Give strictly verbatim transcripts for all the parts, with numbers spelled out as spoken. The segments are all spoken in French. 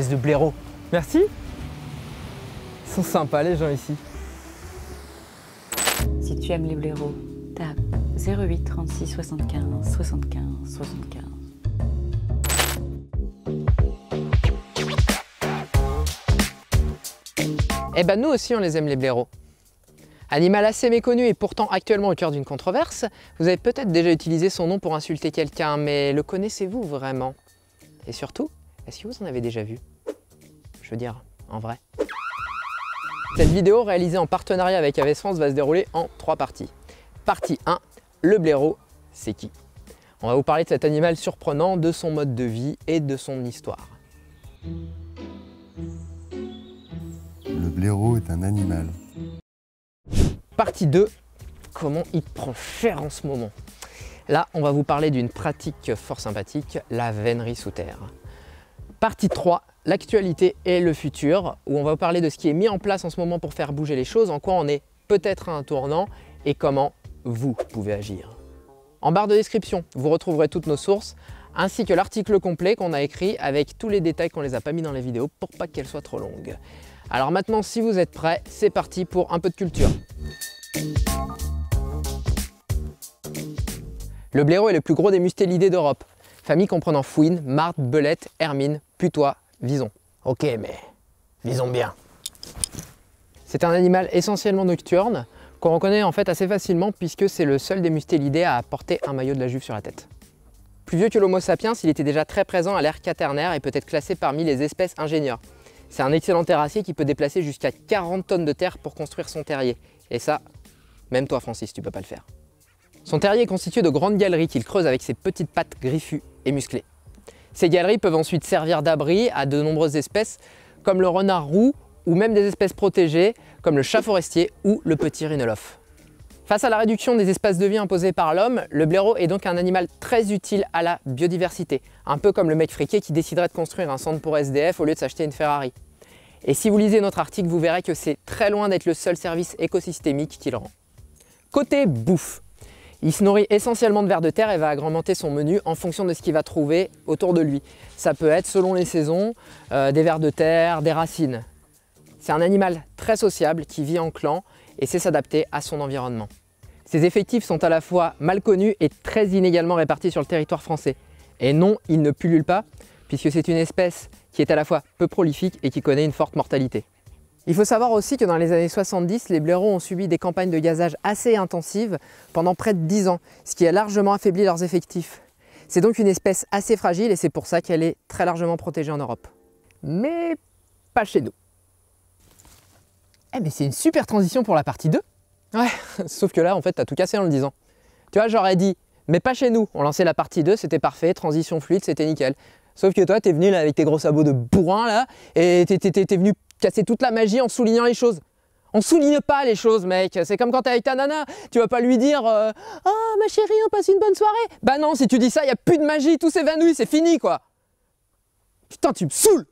espèce de blaireau. Merci. Ils sont sympas, les gens ici. Si tu aimes les blaireaux, tape zéro huit trente-six soixante-quinze soixante-quinze soixante-quinze. Eh ben nous aussi on les aime les blaireaux. Animal assez méconnu et pourtant actuellement au cœur d'une controverse, vous avez peut-être déjà utilisé son nom pour insulter quelqu'un, mais le connaissez-vous vraiment? Et surtout, est-ce que vous en avez déjà vu? Je veux dire, en vrai. Cette vidéo réalisée en partenariat avec Aves France va se dérouler en trois parties. Partie un, le blaireau, c'est qui? On va vous parler de cet animal surprenant, de son mode de vie et de son histoire. Le blaireau est un animal. Partie deux, comment il prend cher en ce moment. Là, on va vous parler d'une pratique fort sympathique, la vénerie sous terre. Partie trois, l'actualité et le futur, où on va vous parler de ce qui est mis en place en ce moment pour faire bouger les choses, en quoi on est peut-être à un tournant et comment vous pouvez agir. En barre de description, vous retrouverez toutes nos sources, ainsi que l'article complet qu'on a écrit avec tous les détails qu'on ne les a pas mis dans les vidéos pour pas qu'elles soient trop longues. Alors maintenant, si vous êtes prêts, c'est parti pour un peu de culture. Le blaireau est le plus gros des mustélidés d'Europe. Famille comprenant fouine, martre, belette, hermine, putois, vison. Ok, mais visons bien. C'est un animal essentiellement nocturne, qu'on reconnaît en fait assez facilement puisque c'est le seul des mustélidés à porter un maillot de la Juve sur la tête. Plus vieux que l'Homo sapiens, il était déjà très présent à l'ère quaternaire et peut être classé parmi les espèces ingénieurs. C'est un excellent terrassier qui peut déplacer jusqu'à quarante tonnes de terre pour construire son terrier. Et ça, même toi Francis, tu peux pas le faire. Son terrier est constitué de grandes galeries qu'il creuse avec ses petites pattes griffues et musclées. Ces galeries peuvent ensuite servir d'abri à de nombreuses espèces comme le renard roux ou même des espèces protégées comme le chat forestier ou le petit rhinolophe. Face à la réduction des espaces de vie imposés par l'homme, le blaireau est donc un animal très utile à la biodiversité, un peu comme le mec friqué qui déciderait de construire un centre pour S D F au lieu de s'acheter une Ferrari. Et si vous lisez notre article, vous verrez que c'est très loin d'être le seul service écosystémique qu'il rend. Côté bouffe, il se nourrit essentiellement de vers de terre et va agrémenter son menu en fonction de ce qu'il va trouver autour de lui. Ça peut être, selon les saisons, euh, des vers de terre, des racines. C'est un animal très sociable qui vit en clan et sait s'adapter à son environnement. Ses effectifs sont à la fois mal connus et très inégalement répartis sur le territoire français. Et non, il ne pullule pas, puisque c'est une espèce qui est à la fois peu prolifique et qui connaît une forte mortalité. Il faut savoir aussi que dans les années soixante-dix, les blaireaux ont subi des campagnes de gazage assez intensives pendant près de dix ans, ce qui a largement affaibli leurs effectifs. C'est donc une espèce assez fragile et c'est pour ça qu'elle est très largement protégée en Europe. Mais pas chez nous. Eh mais c'est une super transition pour la partie deux. Ouais, sauf que là en fait t'as tout cassé en le disant. Tu vois, j'aurais dit mais pas chez nous, on lançait la partie deux, c'était parfait, transition fluide, c'était nickel. Sauf que toi t'es venu là avec tes gros sabots de bourrin là et t'es venu casser toute la magie en soulignant les choses. On souligne pas les choses mec, c'est comme quand t'es avec ta nana, tu vas pas lui dire euh, oh ma chérie on passe une bonne soirée. Bah non, si tu dis ça y a plus de magie, tout s'évanouit, c'est fini quoi. Putain tu me saoules.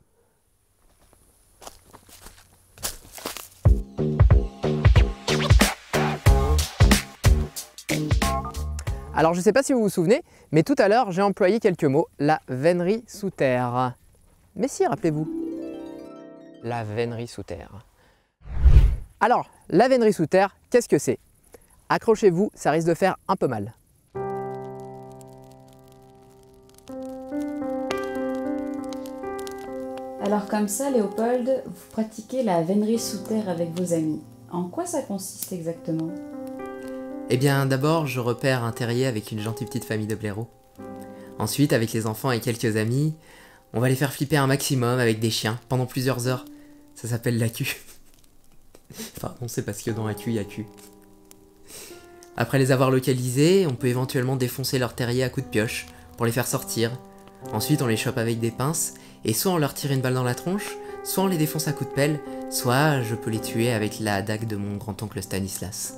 Alors je ne sais pas si vous vous souvenez, mais tout à l'heure j'ai employé quelques mots, la vénerie sous terre. Mais si, rappelez-vous, la vénerie sous terre. Alors, la vénerie sous terre, qu'est-ce que c'est? Accrochez-vous, ça risque de faire un peu mal. Alors comme ça, Léopold, vous pratiquez la vénerie sous terre avec vos amis. En quoi ça consiste exactement ? Eh bien d'abord je repère un terrier avec une gentille petite famille de blaireaux. Ensuite avec les enfants et quelques amis, on va les faire flipper un maximum avec des chiens pendant plusieurs heures. Ça s'appelle la cul. Enfin on sait parce que dans la cul il y a cul. Après les avoir localisés, on peut éventuellement défoncer leur terrier à coups de pioche pour les faire sortir. Ensuite on les chope avec des pinces et soit on leur tire une balle dans la tronche, soit on les défonce à coups de pelle, soit je peux les tuer avec la dague de mon grand-oncle Stanislas.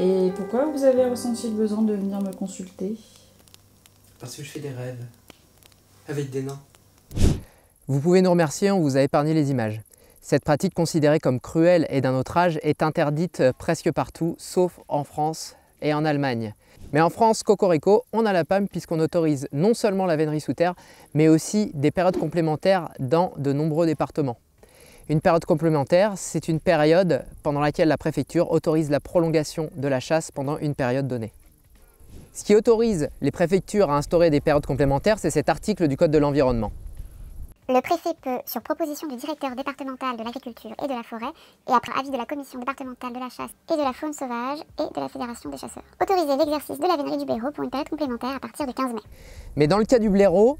Et pourquoi vous avez ressenti le besoin de venir me consulter? Parce que je fais des rêves. Avec des nains. Vous pouvez nous remercier, on vous a épargné les images. Cette pratique considérée comme cruelle et d'un autre âge est interdite presque partout, sauf en France, et en Allemagne. Mais en France, cocorico, on a la P A M puisqu'on autorise non seulement la vénerie sous terre, mais aussi des périodes complémentaires dans de nombreux départements. Une période complémentaire, c'est une période pendant laquelle la préfecture autorise la prolongation de la chasse pendant une période donnée. Ce qui autorise les préfectures à instaurer des périodes complémentaires, c'est cet article du Code de l'environnement. Le préfet peut, sur proposition du directeur départemental de l'agriculture et de la forêt, et après avis de la commission départementale de la chasse et de la faune sauvage et de la fédération des chasseurs, autoriser l'exercice de la vénerie du blaireau pour une période complémentaire à partir du quinze mai. Mais dans le cas du blaireau,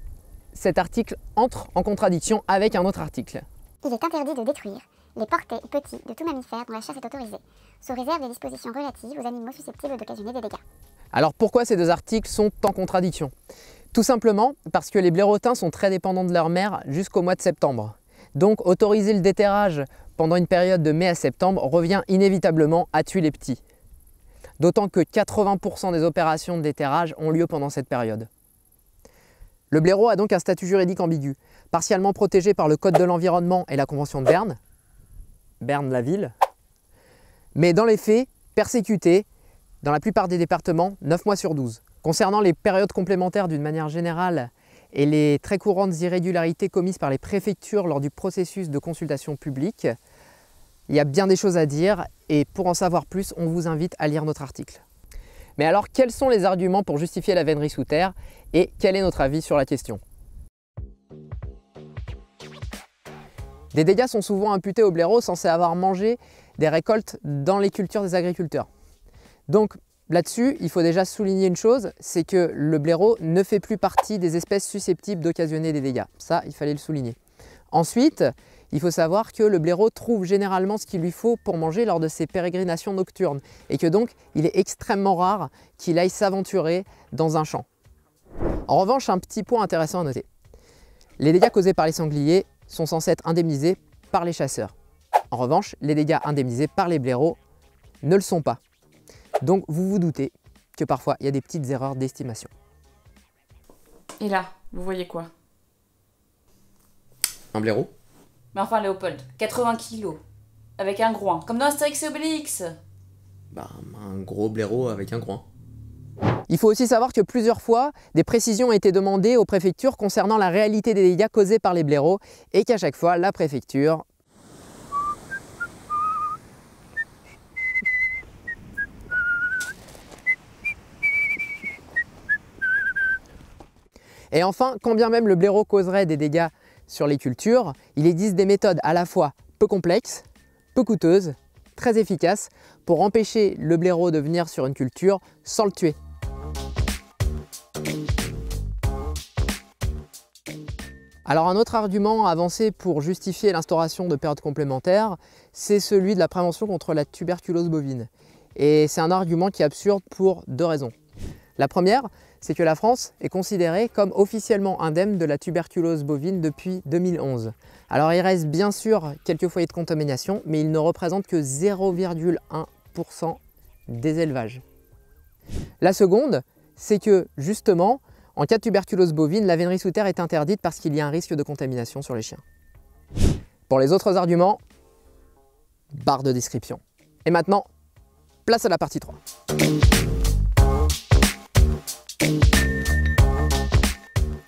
cet article entre en contradiction avec un autre article. Il est interdit de détruire les portées ou petits de tout mammifère dont la chasse est autorisée, sous réserve des dispositions relatives aux animaux susceptibles d'occasionner des dégâts. Alors pourquoi ces deux articles sont en contradiction? Tout simplement parce que les blaireautins sont très dépendants de leur mère jusqu'au mois de septembre. Donc autoriser le déterrage pendant une période de mai à septembre revient inévitablement à tuer les petits. D'autant que quatre-vingts pour cent des opérations de déterrage ont lieu pendant cette période. Le blaireau a donc un statut juridique ambigu, partiellement protégé par le Code de l'environnement et la Convention de Berne, Berne la ville, mais dans les faits, persécuté dans la plupart des départements, neuf mois sur douze. Concernant les périodes complémentaires d'une manière générale et les très courantes irrégularités commises par les préfectures lors du processus de consultation publique, il y a bien des choses à dire et pour en savoir plus, on vous invite à lire notre article. Mais alors, quels sont les arguments pour justifier la vénerie sous terre et quel est notre avis sur la question? Des dégâts sont souvent imputés aux blaireaux censés avoir mangé des récoltes dans les cultures des agriculteurs. Donc, là-dessus, il faut déjà souligner une chose, c'est que le blaireau ne fait plus partie des espèces susceptibles d'occasionner des dégâts. Ça, il fallait le souligner. Ensuite, il faut savoir que le blaireau trouve généralement ce qu'il lui faut pour manger lors de ses pérégrinations nocturnes et que donc, il est extrêmement rare qu'il aille s'aventurer dans un champ. En revanche, un petit point intéressant à noter. Les dégâts causés par les sangliers sont censés être indemnisés par les chasseurs. En revanche, les dégâts indemnisés par les blaireaux ne le sont pas. Donc vous vous doutez que parfois il y a des petites erreurs d'estimation. Et là, vous voyez quoi? Un blaireau? Mais enfin Léopold, quatre-vingts kilos, avec un groin, comme dans Astérix et Obélix. Bah un gros blaireau avec un groin. Il faut aussi savoir que plusieurs fois, des précisions ont été demandées aux préfectures concernant la réalité des dégâts causés par les blaireaux et qu'à chaque fois, la préfecture... Et enfin, quand bien même le blaireau causerait des dégâts sur les cultures, il existe des méthodes à la fois peu complexes, peu coûteuses, très efficaces pour empêcher le blaireau de venir sur une culture sans le tuer. Alors un autre argument avancé pour justifier l'instauration de périodes complémentaires, c'est celui de la prévention contre la tuberculose bovine. Et c'est un argument qui est absurde pour deux raisons. La première, c'est que la France est considérée comme officiellement indemne de la tuberculose bovine depuis deux mille onze. Alors il reste bien sûr quelques foyers de contamination, mais ils ne représentent que zéro virgule un pour cent des élevages. La seconde, c'est que justement, en cas de tuberculose bovine, la vénerie sous terre est interdite parce qu'il y a un risque de contamination sur les chiens. Pour les autres arguments, barre de description. Et maintenant, place à la partie trois.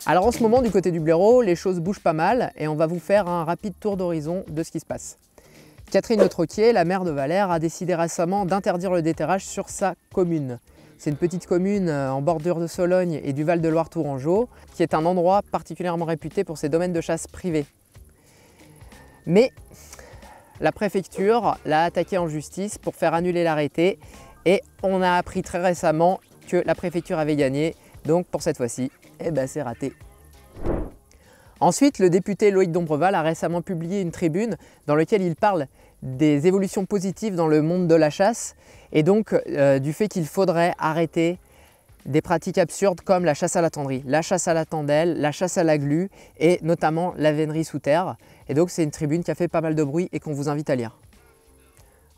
Alors en ce moment, du côté du blaireau, les choses bougent pas mal et on va vous faire un rapide tour d'horizon de ce qui se passe. Catherine Le Troquier, la maire de Valère, a décidé récemment d'interdire le déterrage sur sa commune. C'est une petite commune en bordure de Sologne et du Val de Loire-Tourangeau qui est un endroit particulièrement réputé pour ses domaines de chasse privés. Mais la préfecture l'a attaqué en justice pour faire annuler l'arrêté et on a appris très récemment que la préfecture avait gagné, donc pour cette fois-ci, eh ben c'est raté. Ensuite, le député Loïc Dombreval a récemment publié une tribune dans laquelle il parle des évolutions positives dans le monde de la chasse et donc euh, du fait qu'il faudrait arrêter des pratiques absurdes comme la chasse à la tendrie, la chasse à la tendelle, la chasse à la glu et notamment la vénerie sous terre. Et donc c'est une tribune qui a fait pas mal de bruit et qu'on vous invite à lire.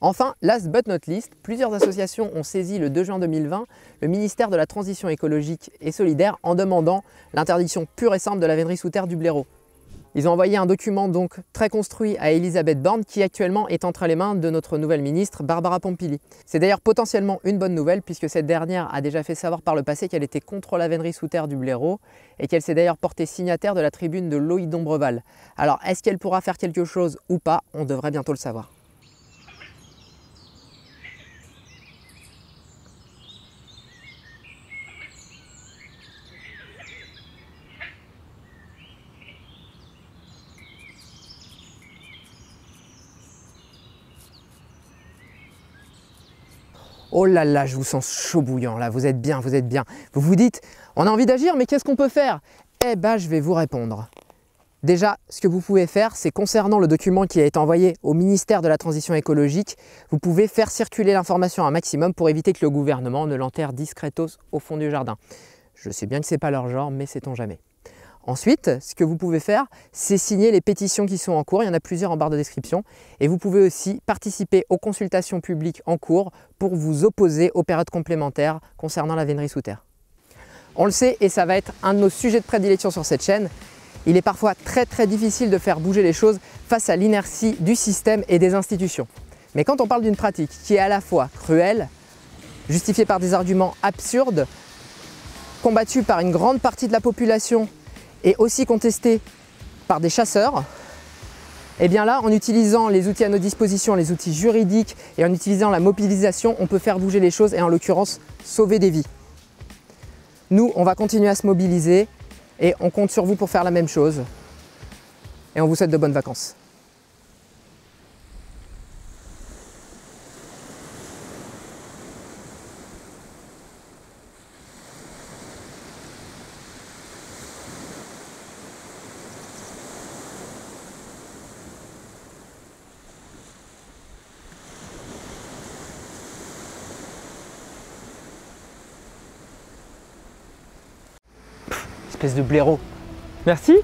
Enfin, last but not least, plusieurs associations ont saisi le deux juin deux mille vingt le ministère de la Transition écologique et solidaire en demandant l'interdiction pure et simple de la vénerie sous terre du blaireau. Ils ont envoyé un document donc très construit à Elisabeth Borne qui actuellement est entre les mains de notre nouvelle ministre Barbara Pompili. C'est d'ailleurs potentiellement une bonne nouvelle puisque cette dernière a déjà fait savoir par le passé qu'elle était contre la vénerie sous terre du blaireau et qu'elle s'est d'ailleurs portée signataire de la tribune de Loïc Dombreval. Alors est-ce qu'elle pourra faire quelque chose ou pas? On devrait bientôt le savoir. Oh là là, je vous sens chaud bouillant, là, vous êtes bien, vous êtes bien. Vous vous dites, on a envie d'agir, mais qu'est-ce qu'on peut faire? Eh ben, je vais vous répondre. Déjà, ce que vous pouvez faire, c'est concernant le document qui a été envoyé au ministère de la Transition écologique, vous pouvez faire circuler l'information un maximum pour éviter que le gouvernement ne l'enterre discretos au fond du jardin. Je sais bien que c'est pas leur genre, mais sait-on jamais. Ensuite, ce que vous pouvez faire, c'est signer les pétitions qui sont en cours, il y en a plusieurs en barre de description, et vous pouvez aussi participer aux consultations publiques en cours pour vous opposer aux périodes complémentaires concernant la vénerie sous terre. On le sait, et ça va être un de nos sujets de prédilection sur cette chaîne, il est parfois très très difficile de faire bouger les choses face à l'inertie du système et des institutions. Mais quand on parle d'une pratique qui est à la fois cruelle, justifiée par des arguments absurdes, combattue par une grande partie de la population, et aussi contesté par des chasseurs, et bien là, en utilisant les outils à nos dispositions, les outils juridiques, et en utilisant la mobilisation, on peut faire bouger les choses, et en l'occurrence, sauver des vies. Nous, on va continuer à se mobiliser, et on compte sur vous pour faire la même chose. Et on vous souhaite de bonnes vacances. Espèce de blaireau. Merci.